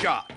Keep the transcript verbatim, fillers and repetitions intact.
shot.